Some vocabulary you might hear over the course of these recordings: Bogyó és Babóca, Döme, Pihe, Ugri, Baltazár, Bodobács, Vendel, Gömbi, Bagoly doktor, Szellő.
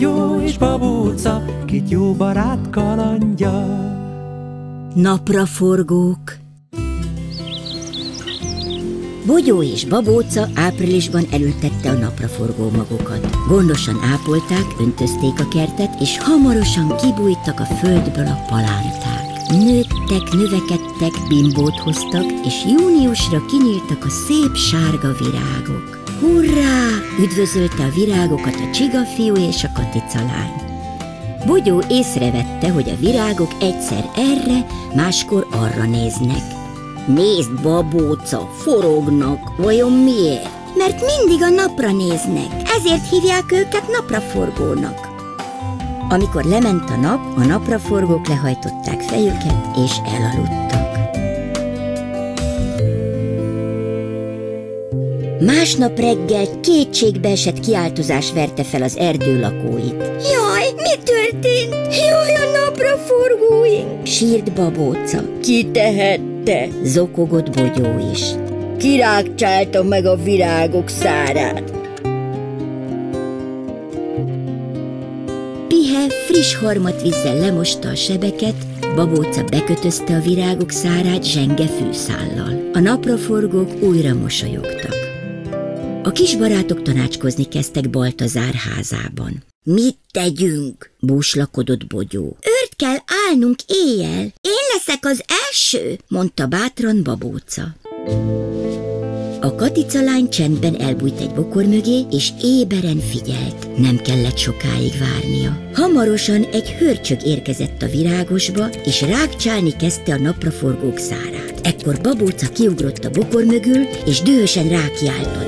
Bogyó és Babóca, kit jó barát kalandja. Napraforgók. Bogyó és Babóca áprilisban elültette a napraforgó magokat. Gondosan ápolták, öntözték a kertet, és hamarosan kibújtak a földből a palánták. Nőttek, növekedtek, bimbót hoztak, és júniusra kinyíltak a szép sárga virágok. Hurrá! Üdvözölte a virágokat a csigafiú és a katica lány. Bogyó észrevette, hogy a virágok egyszer erre, máskor arra néznek. Nézd, Babóca, forognak, vajon miért? Mert mindig a napra néznek, ezért hívják őket napraforgónak. Amikor lement a nap, a napraforgók lehajtották fejüket és elaludtak. Másnap reggel kétségbeesett kiáltozás verte fel az erdő lakóit. Jaj, mi történt? Jaj, a napraforgóink! Sírt Babóca. Ki tehette? Zokogott Bogyó is. Kirágcsálta meg a virágok szárát. Pihe friss harmatvízzel lemosta a sebeket, Babóca bekötözte a virágok szárát zsenge fűszállal. A napraforgók újra mosolyogtak. A kis barátok tanácskozni kezdtek Baltazár házában. Mit tegyünk? Búslakodott Bogyó. Őrt kell állnunk éjjel. Én leszek az első, mondta bátran Babóca. A katica lány csendben elbújt egy bokor mögé, és éberen figyelt. Nem kellett sokáig várnia. Hamarosan egy hörcsög érkezett a virágosba, és rágcsálni kezdte a napraforgók szárát. Ekkor Babóca kiugrott a bokor mögül, és dühösen rákiáltott.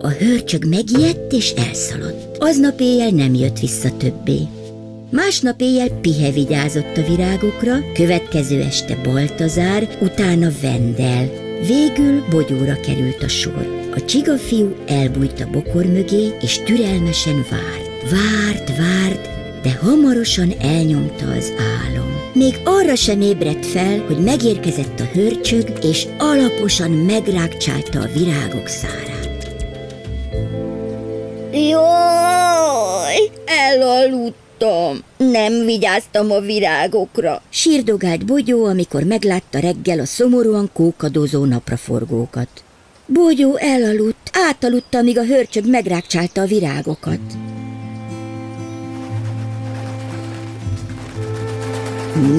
A hörcsög megijedt és elszaladt. Aznap éjjel nem jött vissza többé. Másnap éjjel Pihe vigyázott a virágokra, következő este Baltazár, utána Vendel. Végül Bogyóra került a sor. A csigafiú elbújt a bokor mögé, és türelmesen várt. Várt, de hamarosan elnyomta az álom. Még arra sem ébredt fel, hogy megérkezett a hörcsög, és alaposan megrágcsálta a virágok szárát. Jaj, elaludtam, nem vigyáztam a virágokra. Sírdogált Bogyó, amikor meglátta reggel a szomorúan kókadozó napraforgókat. Bogyó elaludt, átaludta, míg a hörcsög megrágcsálta a virágokat.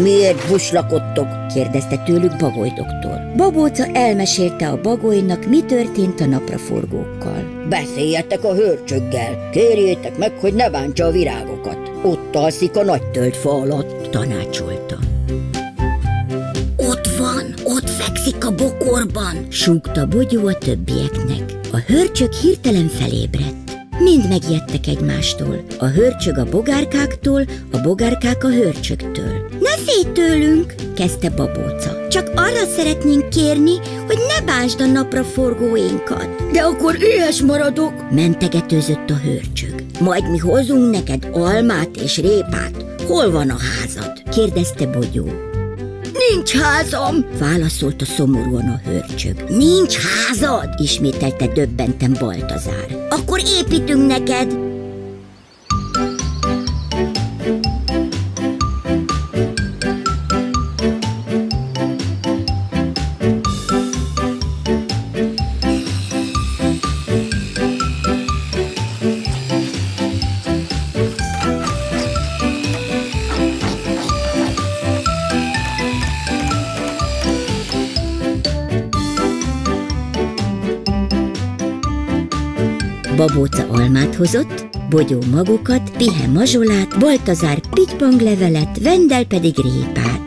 Miért buslakodtok? kérdezte tőlük Bagoly doktor. Babóca elmesélte a Bagolynak, mi történt a napraforgókkal. Beszéljetek a hörcsöggel, kérjétek meg, hogy ne bántsa a virágokat. Ott alszik a nagy tölgyfa alatt, tanácsolta. Ott van, ott fekszik a bokorban, súgta Bogyó a többieknek. A hörcsög hirtelen felébredt. Mind megijedtek egymástól. A hörcsög a bogárkáktól, a bogárkák a hörcsögtől. Ne félj tőlünk, kezdte Babóca. Csak arra szeretnénk kérni, hogy ne bántsd a napraforgóinkat. De akkor éhes maradok, mentegetőzött a hörcsög. Majd mi hozunk neked almát és répát. Hol van a házad? kérdezte Bogyó. Nincs házam, válaszolta szomorúan a hörcsög. Nincs házad, ismételte döbbenten Baltazár. Akkor építünk neked. Babóca almát hozott, Bogyó magokat, Pihe mazsolát, Baltazár pitypang levelet, Vendel pedig répát.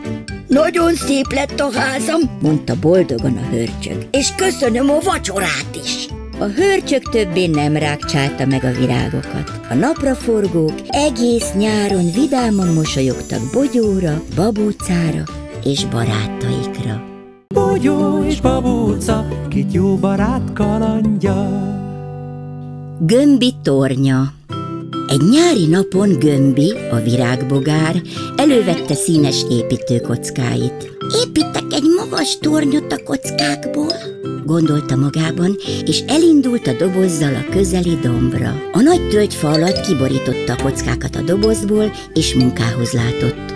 Nagyon szép lett a házam, mondta boldogan a hörcsög, és köszönöm a vacsorát is. A hörcsög többé nem rágcsálta meg a virágokat. A napraforgók egész nyáron vidáman mosolyogtak Bogyóra, Babócára és barátaikra. Bogyó és Babóca, kit jó barát kalandja. Gömbi tornya. Egy nyári napon Gömbi, a virágbogár, elővette színes építőkockáit. Építek Építek egy magas tornyot a kockákból, gondolta magában, és elindult a dobozzal a közeli dombra. A nagy tölgyfa alatt kiborította a kockákat a dobozból, és munkához látott.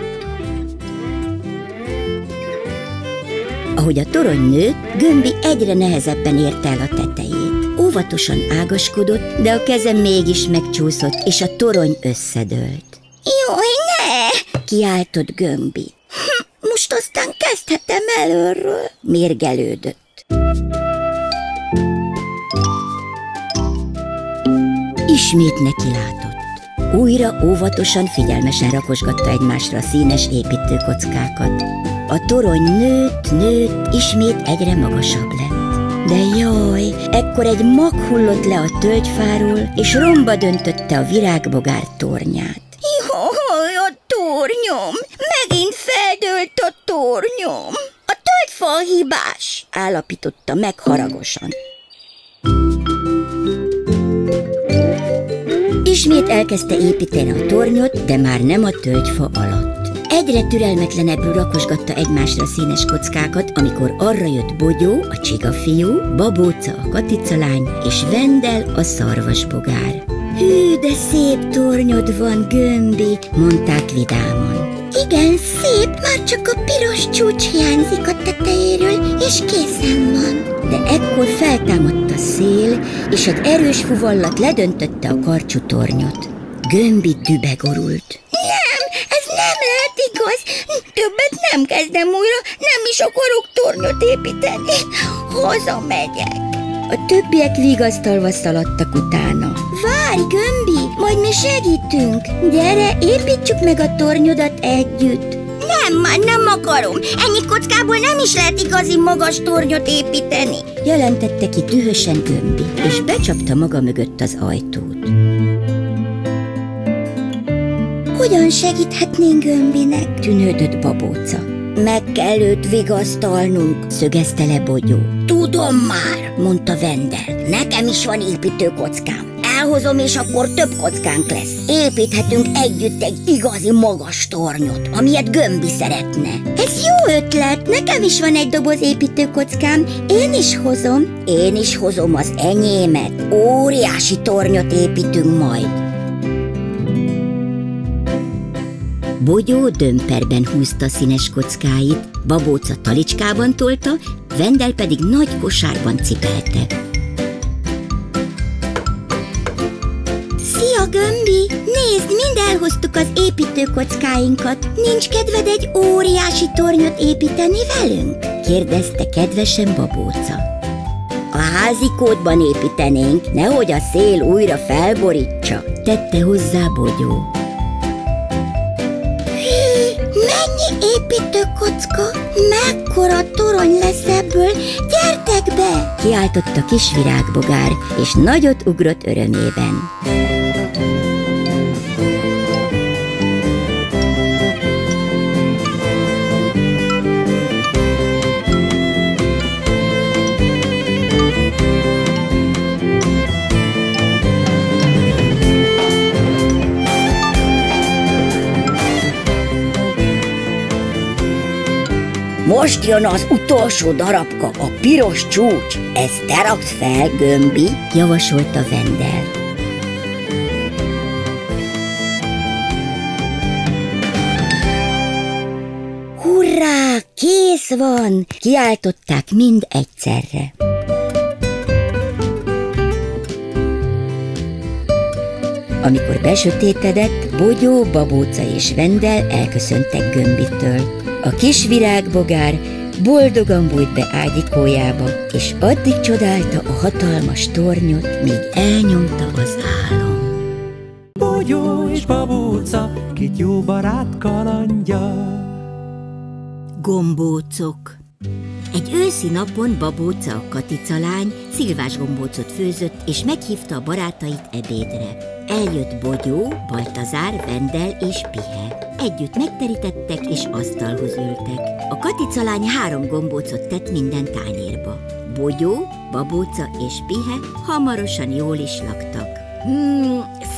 Ahogy a torony nőtt, Gömbi egyre nehezebben érte el a tetejét. Óvatosan ágaskodott, de a keze mégis megcsúszott, és a torony összedőlt. Jaj, ne! Kiáltott Gömbi. Most aztán kezdhetem előről, mérgelődött. Ismét nekilátott. Újra óvatosan, figyelmesen rakosgatta egymásra a színes építőkockákat. A torony nőtt, ismét egyre magasabb lett. De jaj, ekkor egy mag hullott le a tölgyfáról, és romba döntötte a virágbogár tornyát. Jaj, a tornyom! Megint feldőlt a tornyom! A tölgyfa a hibás! Állapította meg haragosan. Ismét elkezdte építeni a tornyot, de már nem a tölgyfa alatt. Egyre türelmetlenebbül rakosgatta egymásra színes kockákat, amikor arra jött Bogyó, a csigafiú, Babóca, a katicalány, és Vendel, a szarvasbogár. Hű, de szép tornyod van, Gömbi, mondták vidáman. Igen, szép, már csak a piros csúcs hiányzik a tetejéről, és készen van. De ekkor feltámadt a szél, és egy erős fuvallat ledöntötte a karcsú tornyot. Gömbi dübegorult. Nem, ez nem lehet igaz. Többet nem kezdem újra, nem is akarok tornyot építeni. Hazamegyek. A többiek vigasztalva szaladtak utána. Várj, Gömbi, majd mi segítünk. Gyere, építsük meg a tornyodat együtt. Nem, már nem akarom. Ennyi kockából nem is lehet igazi magas tornyot építeni. Jelentette ki dühösen Gömbi, és becsapta maga mögött az ajtót. Hogyan segíthetnénk Gömbinek? Tűnődött Babóca. Meg kell őt vigasztalnunk, szögezte le Bogyó. Tudom már, mondta Vendel. Nekem is van építőkockám. Elhozom, és akkor több kockánk lesz. Építhetünk együtt egy igazi magas tornyot, amilyet Gömbi szeretne. Ez jó ötlet, nekem is van egy doboz építőkockám, én is hozom. Én is hozom az enyémet, óriási tornyot építünk majd. Bogyó dömperben húzta színes kockáit, Babóca talicskában tolta, Vendel pedig nagy kosárban cipelte. Gömbi, nézd, mind elhoztuk az építőkockáinkat. Nincs kedved egy óriási tornyot építeni velünk? Kérdezte kedvesen Babóca. A házikótban építenénk, nehogy a szél újra felborítsa, tette hozzá Bogyó. Hű, mennyi építőkocka? Mekkora torony lesz ebből? Gyertek be! Kiáltott a kis virágbogár, és nagyot ugrott örömében. Most jön az utolsó darabka, a piros csúcs. Ezt te rakd fel, Gömbi, javasolta Vendel. Hurrá, kész van! Kiáltották mind egyszerre. Amikor besötétedett, Bogyó, Babóca és Vendel elköszöntek Gömbitől. A kis virágbogár boldogan bújt be ágyikójába, és addig csodálta a hatalmas tornyot, míg elnyomta az álom. Bogyó és Babóca, kit jó barát kalandja. Gombócok. Egy őszi napon Babóca, a katicalány, szilvás gombócot főzött, és meghívta a barátait ebédre. Eljött Bogyó, Baltazár, Vendel és Pihe. Együtt megterítettek és asztalhoz ültek. A katicalány 3 gombócot tett minden tányérba. Bogyó, Babóca és Pihe hamarosan jól is laktak.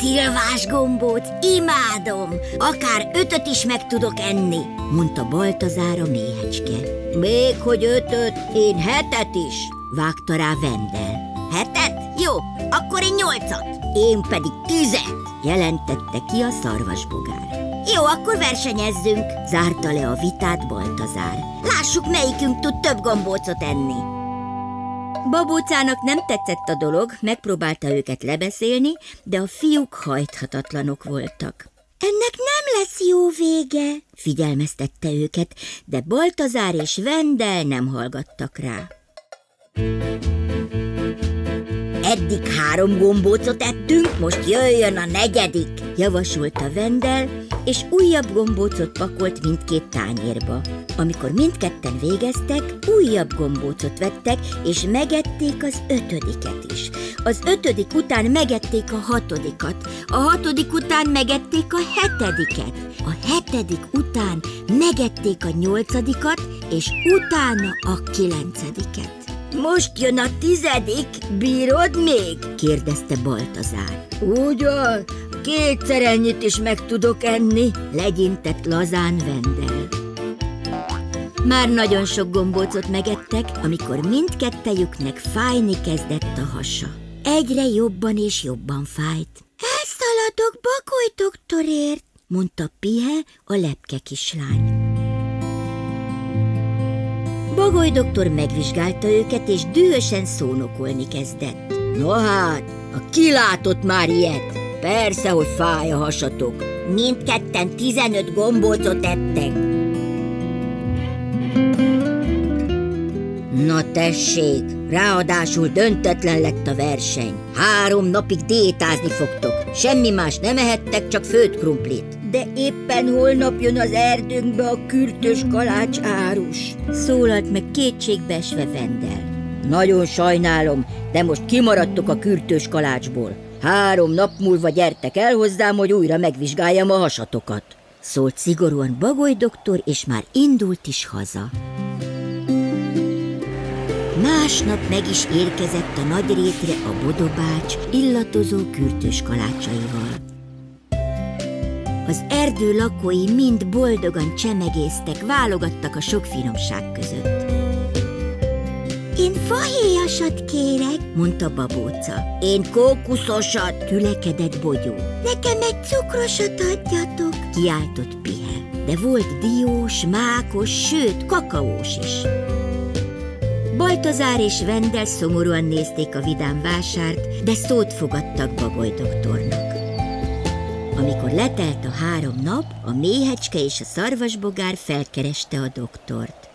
Szilvás gombóc, imádom! Akár 5-öt is meg tudok enni, mondta Baltazár a méhecske. Még hogy ötöt, én hetet is, vágta rá Vendel. Hetet? Jó, akkor én 8-at, én pedig 10-et, jelentette ki a szarvasbogár. Jó, akkor versenyezzünk, zárta le a vitát Baltazár. Lássuk, melyikünk tud több gombócot enni. Babócának nem tetszett a dolog, megpróbálta őket lebeszélni, de a fiúk hajthatatlanok voltak. Ennek nem lesz jó vége, figyelmeztette őket, de Baltazár és Vendel nem hallgattak rá. Eddig 3 gombócot ettünk, most jöjjön a 4., javasolta Vendel, és újabb gombócot pakolt mindkét tányérba. Amikor mindketten végeztek, újabb gombócot vettek, és megették az 5-et is. Az 5. után megették a 6-at, a 6. után megették a 7-et, a 7. után megették a 8-at, és utána a 9-et. Most jön a 10., bírod még? kérdezte Baltazár. Ugyan, 2-szer ennyit is meg tudok enni, legyintett lazán Vendel. Már nagyon sok gombócot megettek, amikor mindkettejüknek fájni kezdett a hasa. Egyre jobban és jobban fájt. Elszaladok Bagoly doktorért, mondta Pihe, a lepke kislány. Bagoly doktor megvizsgálta őket, és dühösen szónokolni kezdett. No hát, ki látott már ilyet? Persze, hogy fáj a hasatok. Mindketten 15 gombócot ettek. Na tessék, ráadásul döntetlen lett a verseny. 3 napig diétázni fogtok. Semmi más nem ehettek, csak főtt krumplit. De éppen holnap jön az erdőnkbe a kürtös kalács árus, szólalt meg kétségbeesve Vendel. Nagyon sajnálom, de most kimaradtok a kürtös kalácsból. 3 nap múlva gyertek el hozzám, hogy újra megvizsgáljam a hasatokat, szólt szigorúan Bagoly doktor, és már indult is haza. Másnap meg is érkezett a Nagyrétre a Bodobács illatozó kürtös kalácsaival. Az erdő lakói mind boldogan csemegésztek, válogattak a sok finomság között. Én fahéjasat kérek, mondta Babóca. Én kókuszosat, tülekedett Bogyó. Nekem egy cukrosat adjatok, kiáltott Pihe. De volt diós, mákos, sőt kakaós is. Baltazár és Vendel szomorúan nézték a vidám vásárt, de szót fogadtak Bagoly doktornak. Amikor letelt a 3 nap, a méhecske és a szarvasbogár felkereste a doktort.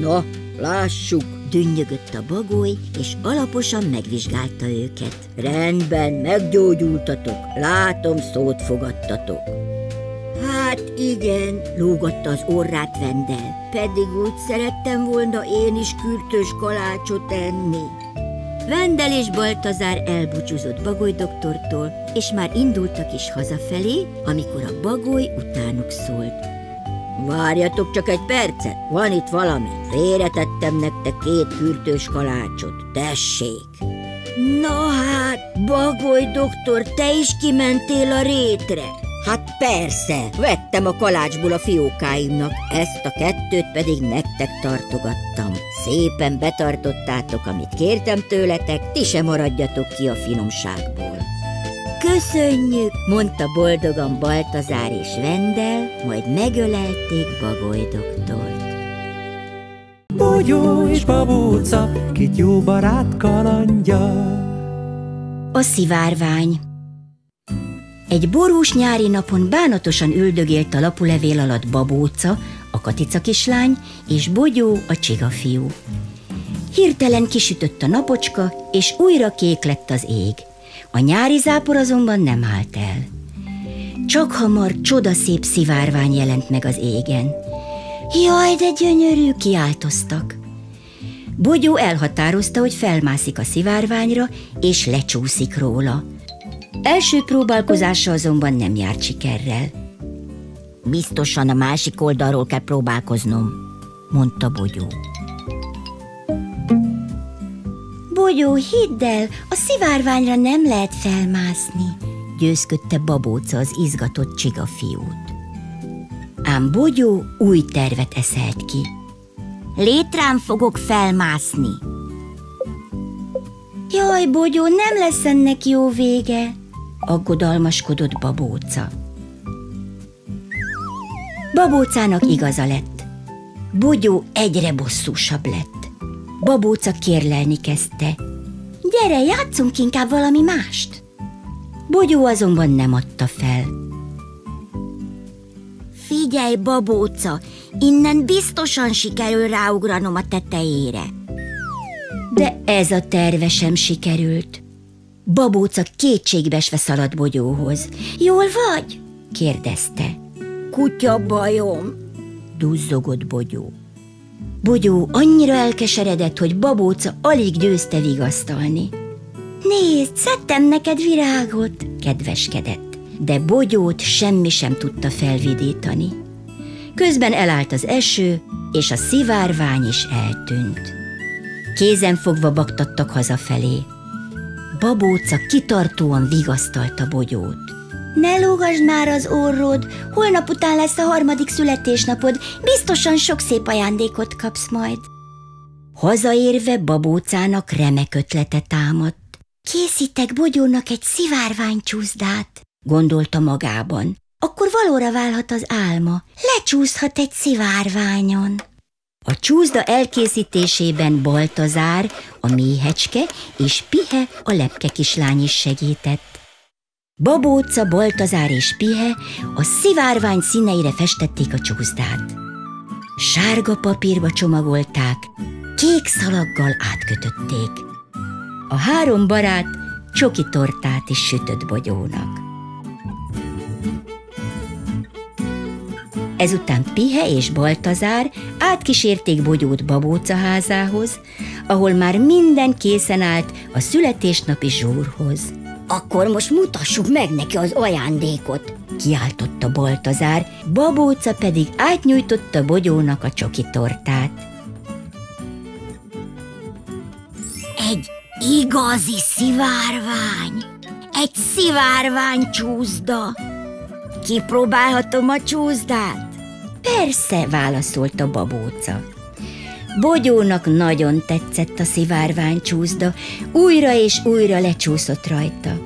Na, lássuk! Dünnyögött a bagoly, és alaposan megvizsgálta őket. Rendben, meggyógyultatok, látom, szót fogadtatok. Hát igen, lógatta az orrát Vendel, pedig úgy szerettem volna én is kürtös kalácsot enni. Vendel és Baltazár elbúcsúzott Bagoly doktortól, és már indultak is hazafelé, amikor a bagoly utánuk szólt. Várjatok csak egy percet, van itt valami. Félretettem nektek 2 kürtős kalácsot, tessék! Na hát, Bagoly doktor, te is kimentél a rétre? Hát persze, vettem a kalácsból a fiókáimnak, ezt a 2-t pedig nektek tartogattam. Szépen betartottátok, amit kértem tőletek, ti sem maradjatok ki a finomságból. Köszönjük, mondta boldogan Baltazár és Vendel, majd megölelték Bagoly doktort. Bogyó és babóca, kit jó barát kalandja. A szivárvány. Egy borús nyári napon bánatosan üldögélt a lapulevél alatt Babóca, a katica kislány, és Bogyó, a csiga fiú. Hirtelen kisütött a napocska, és újra kék lett az ég. A nyári zápor azonban nem állt el. Csak hamar csodaszép szivárvány jelent meg az égen. Jaj, de gyönyörű, kiáltoztak. Bogyó elhatározta, hogy felmászik a szivárványra, és lecsúszik róla. Első próbálkozása azonban nem járt sikerrel. Biztosan a másik oldalról kell próbálkoznom, mondta Bogyó. Bogyó, hidd el, a szivárványra nem lehet felmászni, győzködte Babóca az izgatott csiga fiút. Ám Bogyó új tervet eszelt ki. Létrán fogok felmászni. Jaj, Bogyó, nem lesz ennek jó vége, aggodalmaskodott Babóca. Babócának igaza lett. Bogyó egyre bosszúsabb lett. Babóca kérlelni kezdte. Gyere, játszunk inkább valami mást. Bogyó azonban nem adta fel. Figyelj, Babóca, innen biztosan sikerül ráugranom a tetejére. De ez a terve sem sikerült. Babóca kétségbeesve szaladt Bogyóhoz. Jól vagy? kérdezte. Kutya bajom, duzzogott Bogyó. Bogyó annyira elkeseredett, hogy Babóca alig győzte vigasztalni. Nézd, szedtem neked virágot, kedveskedett, de Bogyót semmi sem tudta felvidítani. Közben elállt az eső, és a szivárvány is eltűnt. Kézenfogva baktattak hazafelé. Babóca kitartóan vigasztalta Bogyót. Ne lógasd már az orrod, holnap után lesz a 3. születésnapod, biztosan sok szép ajándékot kapsz majd. Hazaérve Babócának remek ötlete támadt. Készítek Bogyónak egy szivárványcsúszdát, gondolta magában. Akkor valóra válhat az álma, lecsúszhat egy szivárványon. A csúszda elkészítésében Baltazár, a méhecske és Pihe, a lepke kislány is segített. Babóca, Baltazár és Pihe a szivárvány színeire festették a csúszdát. Sárga papírba csomagolták, kék szalaggal átkötötték. A 3 barát csoki tortát is sütött Bogyónak. Ezután Pihe és Baltazár átkísérték Bogyót Babóca házához, ahol már minden készen állt a születésnapi zsúrhoz. Akkor most mutassuk meg neki az ajándékot, kiáltotta Baltazár, Babóca pedig átnyújtotta Bogyónak a csoki tortát. Egy igazi szivárvány, egy szivárványcsúszda. Kipróbálhatom a csúszdát? Persze, válaszolta Babóca. Bogyónak nagyon tetszett a szivárványcsúszda, újra és újra lecsúszott rajta.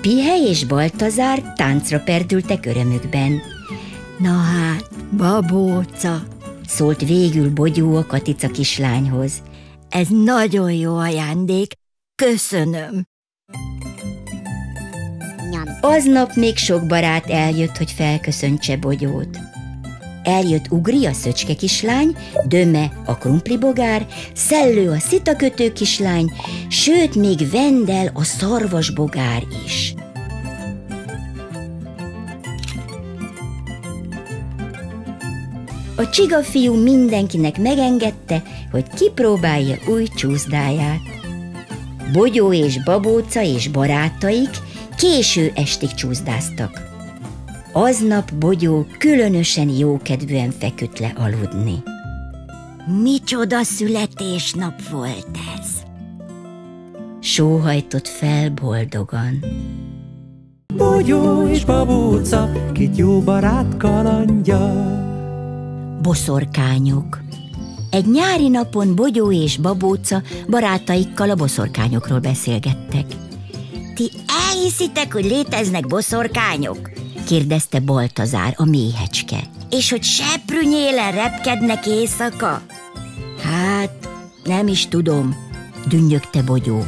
Pihe és Baltazár táncra perdültek örömükben. Na hát, Babóca, szólt végül Bogyó a katica kislányhoz. Ez nagyon jó ajándék, köszönöm. Aznap még sok barát eljött, hogy felköszöntse Bogyót. Eljött Ugri, a szöcske kislány, Döme, a krumplibogár, Szellő, a szitakötő kislány, sőt, még Vendel, a szarvasbogár is. A csigafiú mindenkinek megengedte, hogy kipróbálja új csúszdáját. Bogyó és Babóca és barátaik késő estig csúszdáztak. Aznap Bogyó különösen jókedvűen feküdt le aludni. Micsoda születésnap volt ez! Sóhajtott fel boldogan. Bogyó és Babóca, két jó barát kalandja. Boszorkányok. Egy nyári napon Bogyó és Babóca barátaikkal a boszorkányokról beszélgettek. Ti elhiszitek, hogy léteznek boszorkányok? kérdezte Baltazár, a méhecske. És hogy seprűnyélen repkednek éjszaka? Hát, nem is tudom, dünnyögte Bogyó.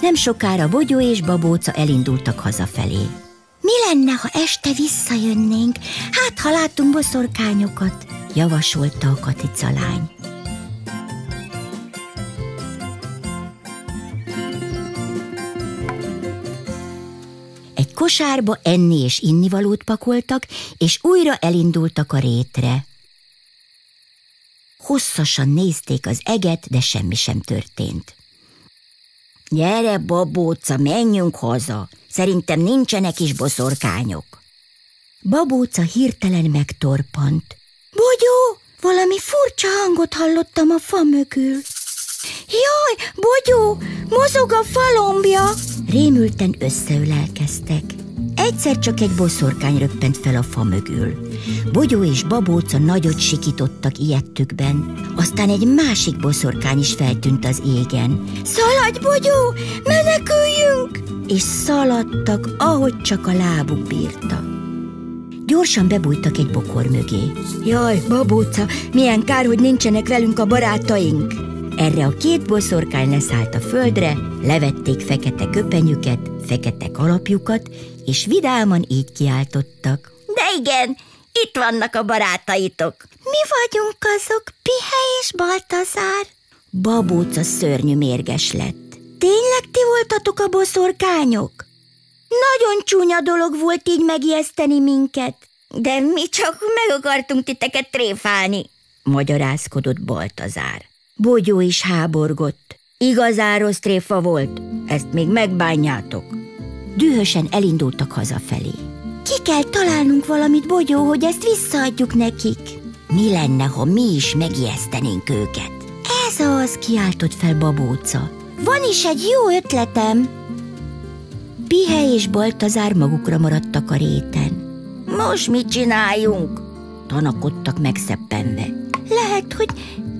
Nem sokára Bogyó és Babóca elindultak hazafelé. Mi lenne, ha este visszajönnénk? Hát, ha látunk boszorkányokat, javasolta a katica lány. Kosárba enni és innivalót pakoltak, és újra elindultak a rétre. Hosszasan nézték az eget, de semmi sem történt. Gyere, Babóca, menjünk haza! Szerintem nincsenek is boszorkányok. Babóca hirtelen megtorpant. Bogyó, valami furcsa hangot hallottam a fa mögül. Jaj, Bogyó, mozog a falombja! Rémülten összeülelkeztek. Egyszer csak egy boszorkány röppent fel a fa mögül. Bogyó és Babóca nagyot sikítottak ijedtükben. Aztán egy másik boszorkány is feltűnt az égen. Szaladj, Bogyó! Meneküljünk! És szaladtak, ahogy csak a lábuk bírta. Gyorsan bebújtak egy bokor mögé. Jaj, Babóca, milyen kár, hogy nincsenek velünk a barátaink! Erre a két boszorkány leszállt a földre, levették fekete köpenyüket, fekete kalapjukat, és vidáman így kiáltottak. De igen, itt vannak a barátaitok! Mi vagyunk azok, Pihe és Baltazár? Babóca szörnyű mérges lett. Tényleg ti voltatok a boszorkányok? Nagyon csúnya dolog volt így megijeszteni minket. De mi csak meg akartunk titeket tréfálni, magyarázkodott Baltazár. Bogyó is háborgott. Igazán rossz tréfa volt, ezt még megbánjátok. Dühösen elindultak hazafelé. Ki kell találnunk valamit, Bogyó, hogy ezt visszaadjuk nekik. Mi lenne, ha mi is megijesztenénk őket? Ez az, kiáltott fel Babóca. Van is egy jó ötletem. Pihe és Baltazár magukra maradtak a réten. Most mit csináljunk? Tanakodtak megszeppenve. Lehet, hogy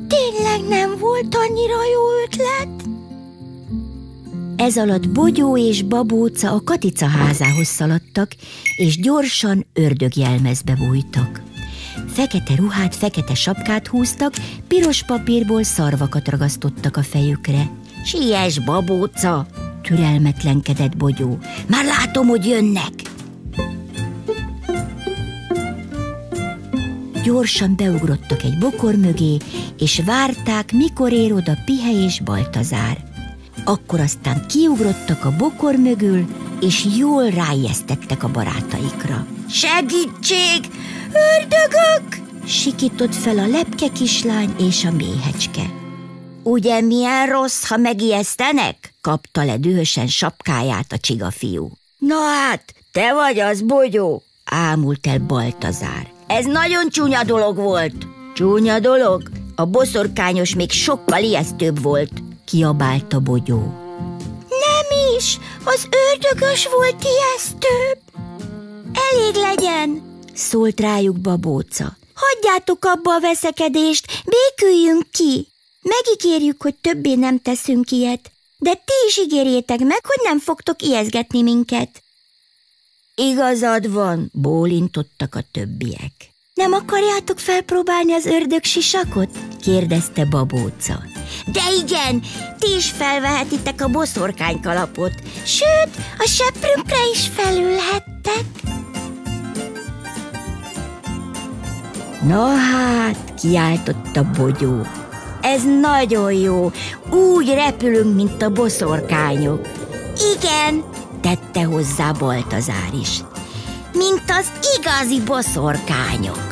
tényleg nem volt annyira jó ötlet? Ez alatt Bogyó és Babóca a katica házához szaladtak, és gyorsan ördögjelmezbe bújtak. Fekete ruhát, fekete sapkát húztak, piros papírból szarvakat ragasztottak a fejükre. Siess, Babóca! Türelmetlenkedett Bogyó. Már látom, hogy jönnek! Gyorsan beugrottak egy bokor mögé, és várták, mikor ér oda Pihe és Baltazár. Akkor aztán kiugrottak a bokor mögül, és jól ráijesztettek a barátaikra. Segítség! Ördögök! Sikított fel a lepke kislány és a méhecske. Ugye milyen rossz, ha megijesztenek? Kapta le dühösen sapkáját a csigafiú. Na hát, te vagy az, Bogyó! Ámult el Baltazár. Ez nagyon csúnya dolog volt. Csúnya dolog? A boszorkányos még sokkal ijesztőbb volt, kiabálta Bogyó. Nem is, az ördögös volt ijesztőbb. Elég legyen, szólt rájuk Babóca. Hagyjátok abba a veszekedést, béküljünk ki. Megígérjük, hogy többé nem teszünk ilyet, de ti is ígérjétek meg, hogy nem fogtok ijesztgetni minket. Igazad van, bólintottak a többiek. Nem akarjátok felpróbálni az ördög sisakot? Kérdezte Babóca. De igen, ti is felvehetitek a boszorkány kalapot, sőt, a seprünkre is felülhettek. Na hát, kiáltotta Bogyó. Ez nagyon jó, úgy repülünk, mint a boszorkányok. Igen, tette hozzá Baltazár is. Mint az igazi boszorkányok.